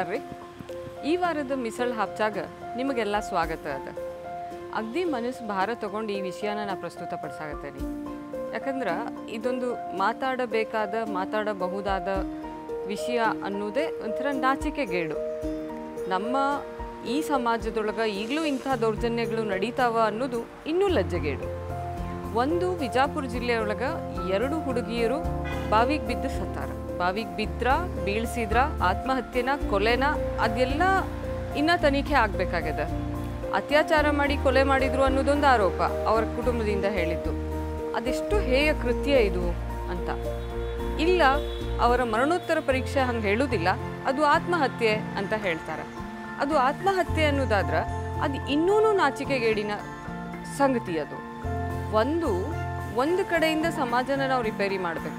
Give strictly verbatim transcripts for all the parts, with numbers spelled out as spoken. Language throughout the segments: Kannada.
ನಮಸ್ಕಾರ ರೀ ಈ ವಾರದ ಮಿಸಲ್ ಹಾಪ್ಚಾಗ ನಿಮಗೆಲ್ಲ ಸ್ವಾಗತ ಅದ ಅಗ್ದಿ ಮನಸ್ಸು ಭಾರ ತಗೊಂಡು ಈ ವಿಷಯನ ನಾನು ಪ್ರಸ್ತುತಪಡಿಸಾಗತ್ತೇನೆ ಯಾಕಂದ್ರೆ ಇದೊಂದು ಮಾತಾಡಬೇಕಾದ ಮಾತಾಡಬಹುದಾದ ವಿಷಯ ಅನ್ನೋದೇ ಒಂಥರ ನಾಚಿಕೆಗೇಡು ನಮ್ಮ ಈ ಸಮಾಜದೊಳಗೆ ಈಗಲೂ ಇಂಥ ದೌರ್ಜನ್ಯಗಳು ನಡೀತಾವ ಅನ್ನೋದು ಇನ್ನೂ ಲಜ್ಜೆಗೇಡು ಒಂದು ವಿಜಾಪುರ ಜಿಲ್ಲೆಯೊಳಗೆ ಎರಡು ಹುಡುಗಿಯರು ಬಾವಿಗೆ ಬಿದ್ದು ಸತ್ತಾರ ಬಾವಿಗೆ ಬಿದ್ರಾ ಬೀಳ್ಸಿದ್ರಾ ಆತ್ಮಹತ್ಯೆನ ಕೊಲೆನ ಅದೆಲ್ಲ ಇನ್ನೂ ತನಿಖೆ ಆಗಬೇಕಾಗಿದೆ ಅತ್ಯಾಚಾರ ಮಾಡಿ ಕೊಲೆ ಮಾಡಿದ್ರು ಅನ್ನೋದೊಂದು ಆರೋಪ ಅವರ ಕುಟುಂಬದಿಂದ ಹೇಳಿದ್ದು ಅದೆಷ್ಟು ಹೇಯ ಕೃತ್ಯ ಇದು ಅಂತ ಇಲ್ಲ ಅವರ ಮರಣೋತ್ತರ ಪರೀಕ್ಷೆ ಹಂಗೆ ಹೇಳೋದಿಲ್ಲ ಅದು ಆತ್ಮಹತ್ಯೆ ಅಂತ ಹೇಳ್ತಾರೆ ಅದು ಆತ್ಮಹತ್ಯೆ ಅನ್ನೋದಾದ್ರೆ ಅದು ಇನ್ನೂ ನಾಚಿಕೆಗೇಡಿನ ಸಂಗತಿ ಅದು ಒಂದು ಒಂದು ಕಡೆಯಿಂದ ಸಮಾಜನ ನಾವು ರಿಪೇರಿ ಮಾಡಬೇಕು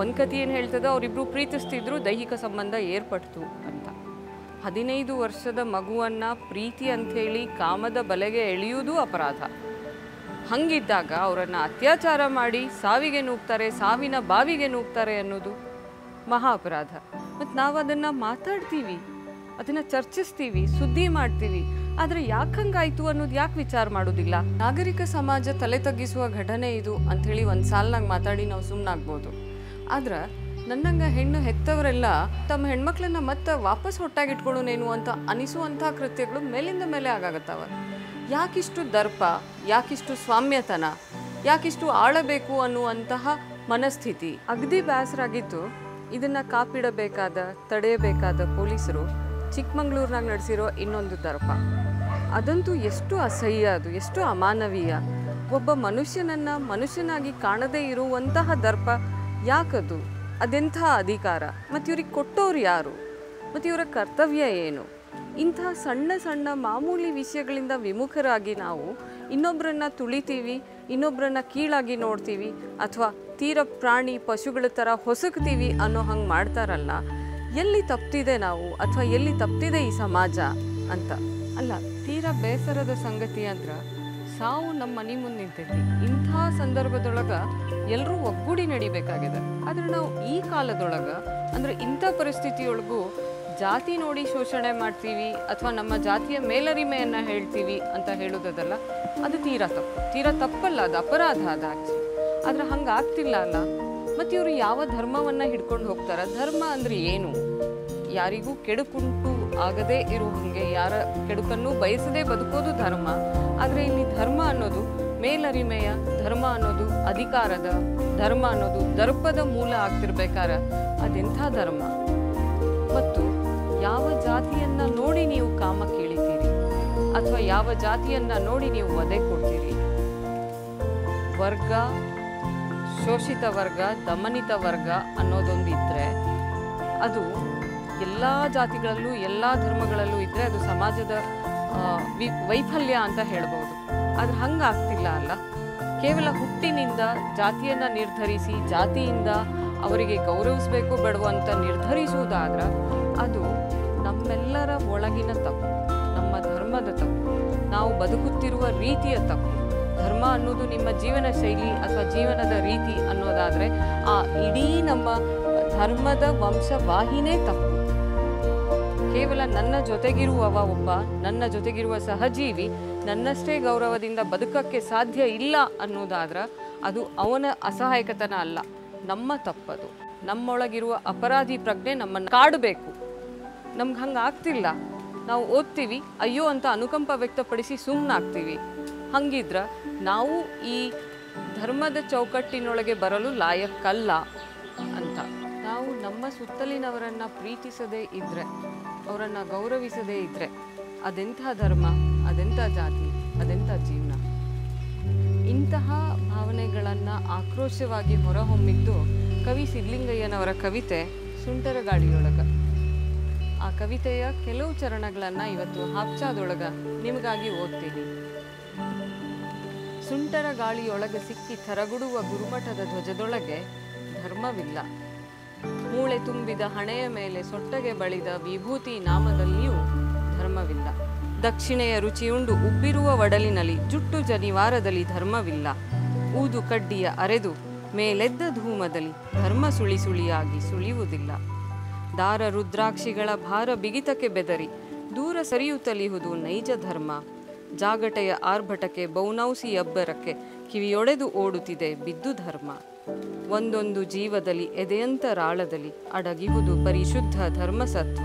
ಒಂದು ಕತೆ ಏನು ಹೇಳ್ತದೆ ಅವರಿಬ್ಬರು ಪ್ರೀತಿಸ್ತಿದ್ರು ದೈಹಿಕ ಸಂಬಂಧ ಏರ್ಪಡ್ತು ಅಂತ ಹದಿನೈದು ವರ್ಷದ ಮಗುವನ್ನು ಪ್ರೀತಿ ಅಂಥೇಳಿ ಕಾಮದ ಬಲೆಗೆ ಎಳೆಯುವುದು ಅಪರಾಧ ಹಂಗಿದ್ದಾಗ ಅವರನ್ನು ಅತ್ಯಾಚಾರ ಮಾಡಿ ಸಾವಿಗೆ ನೂಗ್ತಾರೆ ಸಾವಿನ ಬಾವಿಗೆ ನೂಗ್ತಾರೆ ಅನ್ನೋದು ಮಹಾ ಅಪರಾಧ ಮತ್ತು ನಾವು ಅದನ್ನು ಮಾತಾಡ್ತೀವಿ ಅದನ್ನು ಚರ್ಚಿಸ್ತೀವಿ ಸುದ್ದಿ ಮಾಡ್ತೀವಿ ಆದರೆ ಯಾಕೆ ಹಂಗಾಯಿತು ಅನ್ನೋದು ಯಾಕೆ ವಿಚಾರ ಮಾಡೋದಿಲ್ಲ ನಾಗರಿಕ ಸಮಾಜ ತಲೆ ತಗ್ಗಿಸುವ ಘಟನೆ ಇದು ಅಂಥೇಳಿ ಒಂದು ಸಾಲಿನಾಗ ಮಾತಾಡಿ ನಾವು ಸುಮ್ಮನಾಗ್ಬೋದು ಆದ್ರೆ ನನ್ನಂಗೆ ಹೆಣ್ಣು ಹೆತ್ತವರೆಲ್ಲ ತಮ್ಮ ಹೆಣ್ಮಕ್ಳನ್ನ ಮತ್ತೆ ವಾಪಸ್ ಹೊಟ್ಟಾಗಿ ಇಟ್ಕೊಳ್ಳೋನೇನು ಅಂತ ಅನಿಸುವಂಥ ಕೃತ್ಯಗಳು ಮೇಲಿಂದ ಮೇಲೆ ಆಗಾಗತ್ತವ ಯಾಕಿಷ್ಟು ದರ್ಪ ಯಾಕಿಷ್ಟು ಸ್ವಾಮ್ಯತನ ಯಾಕಿಷ್ಟು ಆಳಬೇಕು ಅನ್ನುವಂತಹ ಮನಸ್ಥಿತಿ ಅಗದಿ ಬ್ಯಾಸರಾಗಿತ್ತು ಇದನ್ನು ಕಾಪಿಡಬೇಕಾದ ತಡೆಯಬೇಕಾದ ಪೊಲೀಸರು ಚಿಕ್ಕಮಂಗ್ಳೂರಿನಾಗ ನಡೆಸಿರೋ ಇನ್ನೊಂದು ದರ್ಪ ಅದಂತೂ ಎಷ್ಟು ಅಸಹ್ಯ ಅದು ಎಷ್ಟು ಅಮಾನವೀಯ ಒಬ್ಬ ಮನುಷ್ಯನನ್ನು ಮನುಷ್ಯನಾಗಿ ಕಾಣದೇ ಇರುವಂತಹ ದರ್ಪ ಯಾಕದು ಅದೆಂಥ ಅಧಿಕಾರ ಮತ್ತು ಇವ್ರಿಗೆ ಕೊಟ್ಟವ್ರು ಯಾರು ಮತ್ತು ಇವರ ಕರ್ತವ್ಯ ಏನು ಇಂಥ ಸಣ್ಣ ಸಣ್ಣ ಮಾಮೂಲಿ ವಿಷಯಗಳಿಂದ ವಿಮುಖರಾಗಿ ನಾವು ಇನ್ನೊಬ್ಬರನ್ನು ತುಳಿತೀವಿ ಇನ್ನೊಬ್ಬರನ್ನು ಕೀಳಾಗಿ ನೋಡ್ತೀವಿ ಅಥವಾ ತೀರ ಪ್ರಾಣಿ ಪಶುಗಳ ಥರ ಹೊಸಕ್ತೀವಿ ಅನ್ನೋ ಹಂಗೆ ಮಾಡ್ತಾರಲ್ಲ ಎಲ್ಲಿ ತಪ್ಪಿದೆ ನಾವು ಅಥವಾ ಎಲ್ಲಿ ತಪ್ಪಿದೆ ಈ ಸಮಾಜ ಅಂತ ಅಲ್ಲ ತೀರ ಬೇಸರದ ಸಂಗತಿ ಅಂದ್ರೆ ಸಾವು ನಮ್ಮ ಮನೆ ಮುಂದೆ ನಿಂತೈತಿ ಇಂಥ ಸಂದರ್ಭದೊಳಗೆ ಎಲ್ಲರೂ ಒಗ್ಗೂಡಿ ನಡಿಬೇಕಾಗಿದೆ ಆದರೆ ನಾವು ಈ ಕಾಲದೊಳಗೆ ಅಂದರೆ ಇಂಥ ಪರಿಸ್ಥಿತಿಯೊಳಗೂ ಜಾತಿ ನೋಡಿ ಶೋಷಣೆ ಮಾಡ್ತೀವಿ ಅಥವಾ ನಮ್ಮ ಜಾತಿಯ ಮೇಲರಿಮೆಯನ್ನು ಹೇಳ್ತೀವಿ ಅಂತ ಹೇಳೋದಲ್ಲ ಅದು ತೀರಾ ತಪ್ಪು ತೀರಾ ತಪ್ಪಲ್ಲ ಅದು ಅಪರಾಧ ಅದು ಆ್ಯಕ್ಚುಲಿ ಆದರೆ ಹಂಗಾಗ್ತಿಲ್ಲ ಅಲ್ಲ ಮತ್ತು ಇವರು ಯಾವ ಧರ್ಮವನ್ನು ಹಿಡ್ಕೊಂಡು ಹೋಗ್ತಾರೆ ಧರ್ಮ ಅಂದರೆ ಏನು ಯಾರಿಗೂ ಕೆಡುಕುಂಟು ಆಗದೇ ಇರೋ ಹಾಗೆ ಯಾರ ಕೆಡುಕನ್ನು ಬಯಸದೇ ಬದುಕೋದು ಧರ್ಮ ಆದರೆ ಇಲ್ಲಿ ಧರ್ಮ ಅನ್ನೋದು ಮೇಲರಿಮೆಯ ಧರ್ಮ ಅನ್ನೋದು ಅಧಿಕಾರದ ಧರ್ಮ ಅನ್ನೋದು ದರ್ಪದ ಮೂಲ ಆಗ್ತಿರ್ಬೇಕಾರೆ ಅದೆಂಥ ಧರ್ಮ ಮತ್ತು ಯಾವ ಜಾತಿಯನ್ನು ನೋಡಿ ನೀವು ಕಾಮ ಕೇಳಿದ್ದೀರಿ ಅಥವಾ ಯಾವ ಜಾತಿಯನ್ನು ನೋಡಿ ನೀವು ಒದೆ ಕೊಡ್ತೀರಿ ವರ್ಗ ಶೋಷಿತ ವರ್ಗ ದಮನಿತ ವರ್ಗ ಅನ್ನೋದೊಂದಿದ್ದರೆ ಅದು ಎಲ್ಲ ಜಾತಿಗಳಲ್ಲೂ ಎಲ್ಲ ಧರ್ಮಗಳಲ್ಲೂ ಇದ್ದರೆ ಅದು ಸಮಾಜದ ವಿ ವೈಫಲ್ಯ ಅಂತ ಹೇಳ್ಬೋದು ಆದರೆ ಹಂಗಾಗ್ತಿಲ್ಲ ಅಲ್ಲ ಕೇವಲ ಹುಟ್ಟಿನಿಂದ ಜಾತಿಯನ್ನು ನಿರ್ಧರಿಸಿ ಜಾತಿಯಿಂದ ಅವರಿಗೆ ಗೌರವಿಸಬೇಕು ಬೇಡುವಂತ ನಿರ್ಧರಿಸುವುದಾದ್ರೆ ಅದು ನಮ್ಮೆಲ್ಲರ ಒಳಗಿನ ತಪ್ಪು ನಮ್ಮ ಧರ್ಮದ ತಪ್ಪು ನಾವು ಬದುಕುತ್ತಿರುವ ರೀತಿಯ ತಪ್ಪು ಧರ್ಮ ಅನ್ನೋದು ನಿಮ್ಮ ಜೀವನ ಶೈಲಿ ಅಥವಾ ಜೀವನದ ರೀತಿ ಅನ್ನೋದಾದರೆ ಆ ಇಡೀ ನಮ್ಮ ಧರ್ಮದ ವಂಶವಾಹಿನೇ ತಪ್ಪು ಕೇವಲ ನನ್ನ ಜೊತೆಗಿರುವವ ಒಬ್ಬ ನನ್ನ ಜೊತೆಗಿರುವ ಸಹಜೀವಿ ನನ್ನಷ್ಟೇ ಗೌರವದಿಂದ ಬದುಕಕ್ಕೆ ಸಾಧ್ಯ ಇಲ್ಲ ಅನ್ನೋದಾದ್ರೆ ಅದು ಅವನ ಅಸಹಾಯಕತನ ಅಲ್ಲ ನಮ್ಮ ತಪ್ಪದು ನಮ್ಮೊಳಗಿರುವ ಅಪರಾಧಿ ಪ್ರಜ್ಞೆ ನಮ್ಮನ್ನು ಕಾಡಬೇಕು ನಮ್ಗೆ ಹಂಗೆ ಆಗ್ತಿಲ್ಲ ನಾವು ಓದ್ತೀವಿ ಅಯ್ಯೋ ಅಂತ ಅನುಕಂಪ ವ್ಯಕ್ತಪಡಿಸಿ ಸುಮ್ಮನಾಗ್ತೀವಿ ಹಂಗಿದ್ರೆ ನಾವು ಈ ಧರ್ಮದ ಚೌಕಟ್ಟಿನೊಳಗೆ ಬರಲು ಲಾಯಕ್ಕಲ್ಲ ಅಂತ ನಾವು ನಮ್ಮ ಸುತ್ತಲಿನವರನ್ನು ಪ್ರೀತಿಸದೇ ಇದ್ದರೆ ಅವರನ್ನು ಗೌರವಿಸದೇ ಇದ್ದರೆ ಅದೆಂಥ ಧರ್ಮ ಅದೆಂಥ ಜಾತಿ ಅದೆಂಥ ಜೀವನ ಇಂತಹ ಭಾವನೆಗಳನ್ನು ಆಕ್ರೋಶವಾಗಿ ಹೊರಹೊಮ್ಮಿದ್ದು ಕವಿ ಸಿದ್ಲಿಂಗಯ್ಯನವರ ಕವಿತೆ ಸುಂಟರ ಗಾಳಿಯೊಳಗೆ ಆ ಕವಿತೆಯ ಕೆಲವು ಚರಣಗಳನ್ನು ಇವತ್ತು ಹಾಪ್ಚಾದೊಳಗ ನಿಮಗಾಗಿ ಓದ್ತೀನಿ. ಸುಂಟರ ಗಾಳಿಯೊಳಗೆ ಸಿಕ್ಕಿ ಥರಗುಡುವ ಗುರುಮಠದ ಧ್ವಜದೊಳಗೆ ಧರ್ಮವಿಲ್ಲ. ಮೂಳೆ ತುಂಬಿದ ಹಣೆಯ ಮೇಲೆ ಸೊಟ್ಟಗೆ ಬಳಿದ ವಿಭೂತಿ ನಾಮದಲ್ಲಿಯೂ ಧರ್ಮವಿಲ್ಲ. ದಕ್ಷಿಣೆಯ ರುಚಿಯುಂಡು ಉಬ್ಬಿರುವ ಒಡಲಿನಲ್ಲಿ ಜುಟ್ಟು ಜನಿವಾರದಲ್ಲಿ ಧರ್ಮವಿಲ್ಲ. ಊದು ಕಡ್ಡಿಯ ಅರೆದು ಮೇಲೆದ್ದ ಧೂಮದಲ್ಲಿ ಧರ್ಮ ಸುಳಿ ಸುಳಿಯಾಗಿ ಸುಳಿಯುವುದಿಲ್ಲ. ದಾರ ರುದ್ರಾಕ್ಷಿಗಳ ಭಾರ ಬಿಗಿತಕ್ಕೆ ಬೆದರಿ ದೂರ ಸರಿಯುತ್ತಲಿಹುದು ನೈಜ ಧರ್ಮ. ಜಾಗಟೆಯ ಆರ್ಭಟಕ್ಕೆ ಬೌನೌಸಿ ಅಬ್ಬರಕ್ಕೆ ಕಿವಿಯೊಡೆದು ಓಡುತ್ತಿದೆ ಬಿದ್ದು ಧರ್ಮ. ಒಂದೊಂದು ಜೀವದಲ್ಲಿ ಎದೆಯಂತರಾಳದಲ್ಲಿ ಅಡಗಿವುದು ಪರಿಶುದ್ಧ ಧರ್ಮಸತ್ವ.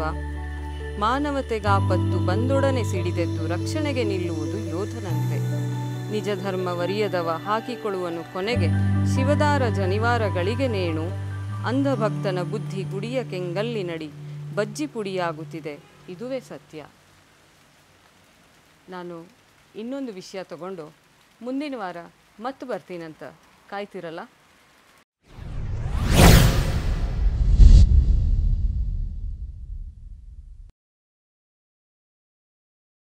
ಮಾನವತೆಗಾಪತ್ತು ಬಂದೊಡನೆ ಸಿಡಿದೆದ್ದು ರಕ್ಷಣೆಗೆ ನಿಲ್ಲುವುದು ಯೋಧನಂತೆ. ನಿಜ ಧರ್ಮ ವರಿಯದವ ಹಾಕಿಕೊಳ್ಳುವನು ಕೊನೆಗೆ ಶಿವದಾರ ಜನಿವಾರಗಳಿಗೆ ನೇಣು. ಅಂಧಭಕ್ತನ ಬುದ್ಧಿ ಗುಡಿಯ ಕೆಂಗಲ್ಲಿ ನಡಿ ಬಜ್ಜಿ ಪುಡಿಯಾಗುತ್ತಿದೆ, ಇದುವೇ ಸತ್ಯ. ನಾನು ಇನ್ನೊಂದು ವಿಷಯ ತಗೊಂಡು ಮುಂದಿನ ವಾರ ಮತ್ತೆ ಬರ್ತೀನಂತ ಕಾಯ್ತಿರಲ್ಲ.